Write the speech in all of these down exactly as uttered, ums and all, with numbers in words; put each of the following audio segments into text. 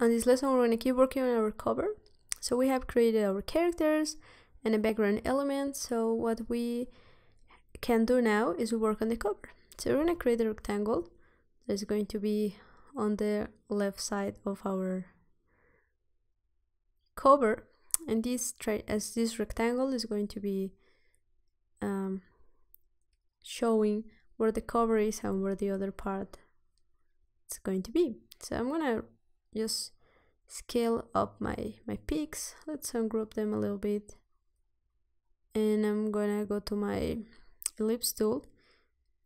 On this lesson we're going to keep working on our cover. So we have created our characters and a background element. So what we can do now is work on the cover. So we're going to create a rectangle that's going to be on the left side of our cover, and this try as this rectangle is going to be um, showing where the cover is and where the other part is going to be. So I'm gonna just scale up my my peaks. Let's ungroup them a little bit, and I'm gonna go to my ellipse tool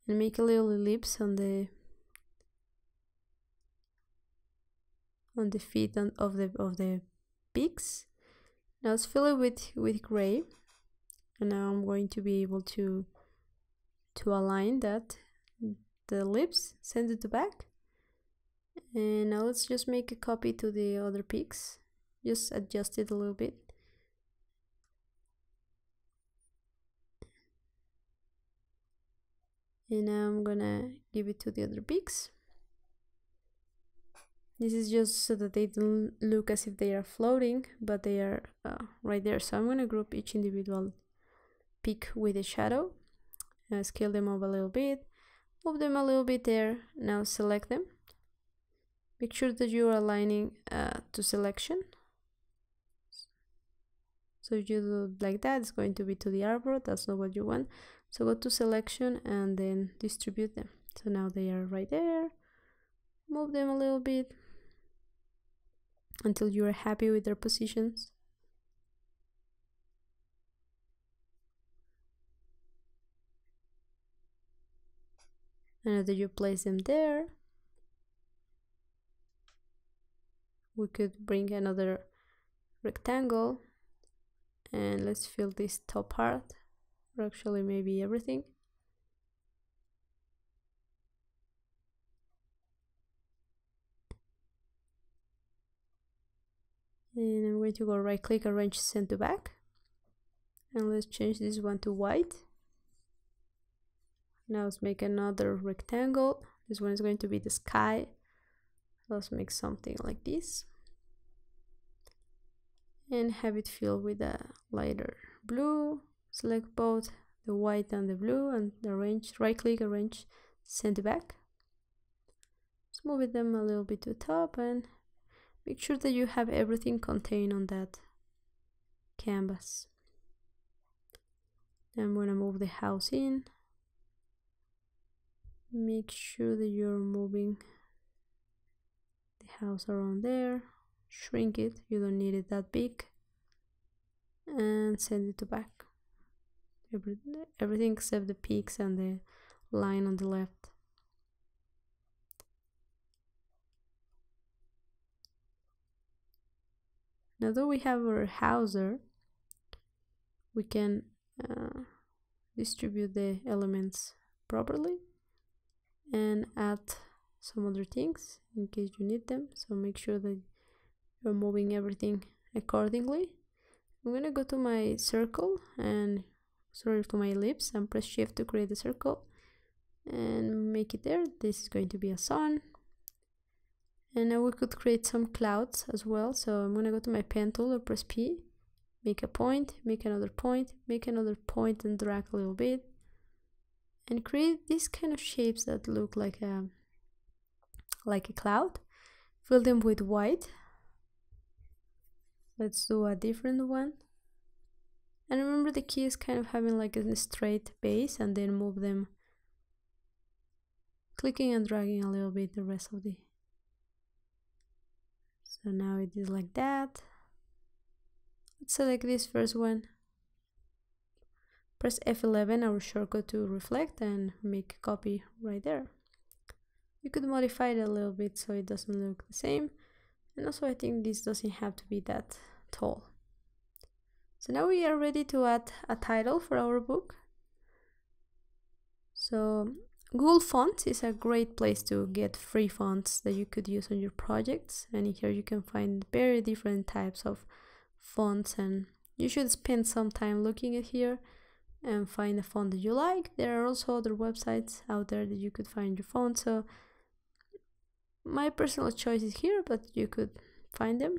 and make a little ellipse on the on the feet on, of the of the peaks. Now let's fill it with with gray, and now I'm going to be able to to align that the lips, send it to back, and now let's just make a copy to the other peaks, just adjust it a little bit. And now I'm gonna give it to the other peaks. This is just so that they don't look as if they are floating, but they are uh, right there. So I'm gonna group each individual peak with a shadow. Now scale them up a little bit, move them a little bit there. Now select them. Make sure that you are aligning uh, to selection. So if you do like that, it's going to be to the artboard. That's not what you want. So go to selection and then distribute them. So now they are right there. Move them a little bit until you are happy with their positions. And that you place them there, we could bring another rectangle, and let's fill this top part, or actually maybe everything. And I'm going to go right click, arrange, send to back, and let's change this one to white. Now let's make another rectangle. This one is going to be the sky. Let's make something like this and have it filled with a lighter blue. Select both the white and the blue and arrange, right click, arrange, send it back. Let's move them a little bit to the top and make sure that you have everything contained on that canvas. I'm gonna move the house in. Make sure that you're moving the house around there. Shrink it, you don't need it that big, and send it to back. Every, everything except the peaks and the line on the left. Now that we have our house there, we can uh, distribute the elements properly and add some other things in case you need them. So make sure that you're moving everything accordingly. I'm gonna go to my circle and sorry to my ellipse and press shift to create a circle and make it there. This is going to be a sun, and now we could create some clouds as well. So I'm gonna go to my pen tool or press P, make a point, make another point, make another point, and drag a little bit. And create these kind of shapes that look like a like a cloud. Fill them with white. Let's do a different one. And remember, the key is kind of having like a straight base and then move them, clicking and dragging a little bit the rest of the. So now it is like that. Let's select this first one. Press F eleven, our shortcut, to reflect and make a copy right there. You could modify it a little bit so it doesn't look the same. And also I think this doesn't have to be that tall. So now we are ready to add a title for our book. So Google Fonts is a great place to get free fonts that you could use on your projects. And in here you can find very different types of fonts, and you should spend some time looking at here and find a font that you like. There are also other websites out there that you could find your font. So my personal choice is here, but you could find them.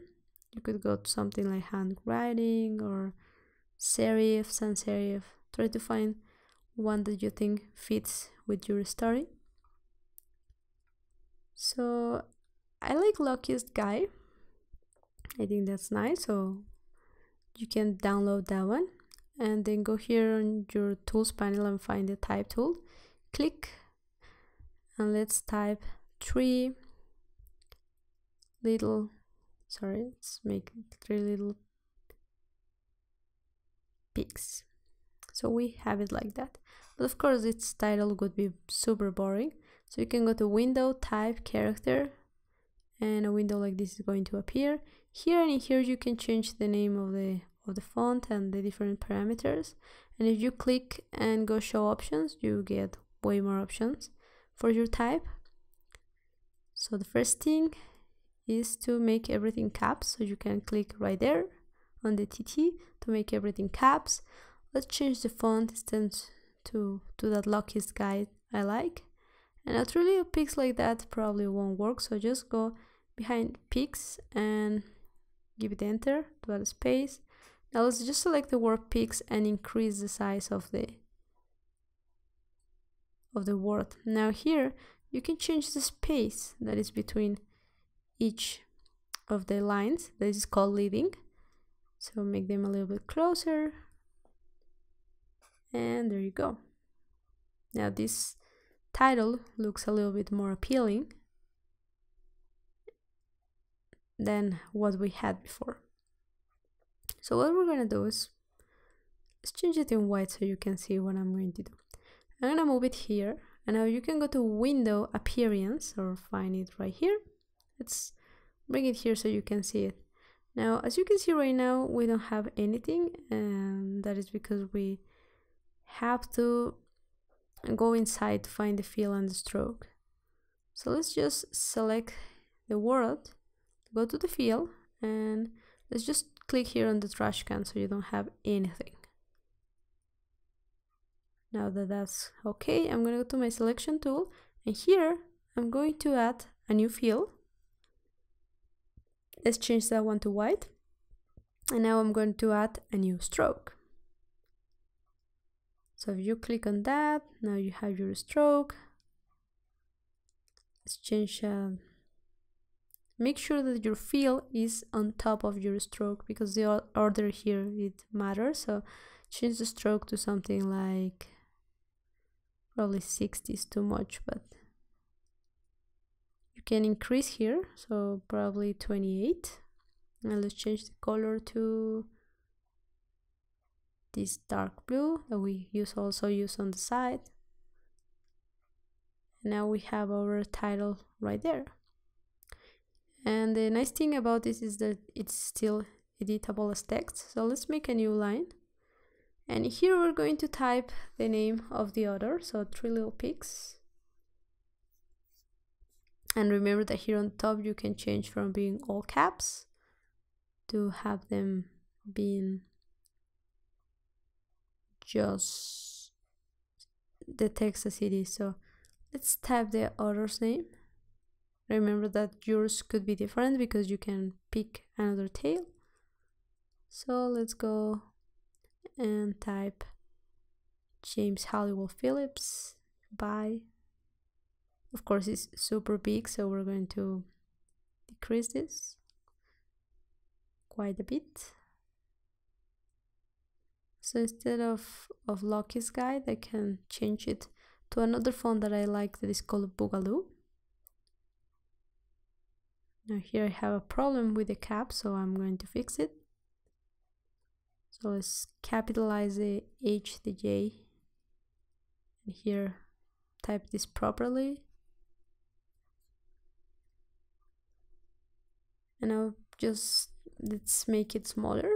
You could go to something like handwriting or serif, sans serif. Try to find one that you think fits with your story. So I like Luckiest Guy. I think that's nice. So you can download that one and then go here on your tools panel and find the type tool. Click and let's type three little, sorry, let's make three little pigs. So we have it like that. But of course its title would be super boring. So you can go to window, type, character, and a window like this is going to appear. Here and in here you can change the name of the of the font and the different parameters. And if you click and go show options, you get way more options for your type. So the first thing is to make everything caps. So you can click right there on the T T to make everything caps. Let's change the font instead to, to that Luckiest Guy I like. And naturally pics like that probably won't work, so just go behind pics and give it enter to add a space. Now let's just select the word pics and increase the size of the of the word. Now here you can change the space that is between each of the lines. This is called leading. So make them a little bit closer. And there you go. Now this title looks a little bit more appealing than what we had before. So what we're gonna do is let's change it in white so you can see what I'm going to do. I'm gonna move it here, and now you can go to window, appearance, or find it right here. Let's bring it here so you can see it. Now as you can see right now we don't have anything, and that is because we have to go inside to find the fill and the stroke. So let's just select the word, go to the fill, and let's just click here on the trash can so you don't have anything. Now that that's okay, I'm going to go to my selection tool, and here I'm going to add a new fill. Let's change that one to white, and now I'm going to add a new stroke. So if you click on that, now you have your stroke. Let's change, uh, make sure that your fill is on top of your stroke because the order here, it matters. So change the stroke to something like, probably sixty is too much, but you can increase here. So probably twenty-eight. And let's change the color to this dark blue that we use also use on the side. Now we have our title right there. And the nice thing about this is that it's still editable as text. So let's make a new line. And here we're going to type the name of the author, so three little pigs. And remember that here on top you can change from being all caps to have them being just the text as it is. So let's type the author's name. Remember that yours could be different because you can pick another tail. So let's go and type James Halliwell Phillips by. Of course it's super big, so we're going to decrease this quite a bit. So instead of, of Luckiest Guy, I can change it to another font that I like that is called Boogaloo. Now here I have a problem with the cap, so I'm going to fix it. So let's capitalize the H, the J. And here, type this properly. And now just, let's make it smaller.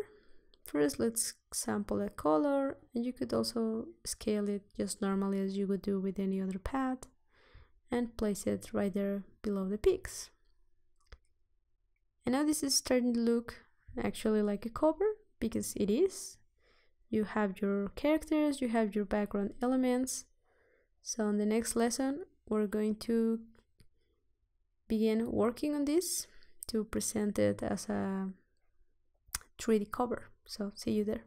First, let's sample a color, and you could also scale it just normally as you would do with any other pad, and place it right there below the pics. And now this is starting to look actually like a cover, because it is. You have your characters, you have your background elements. So on the next lesson, we're going to begin working on this. to present it as a three D cover. So see you there.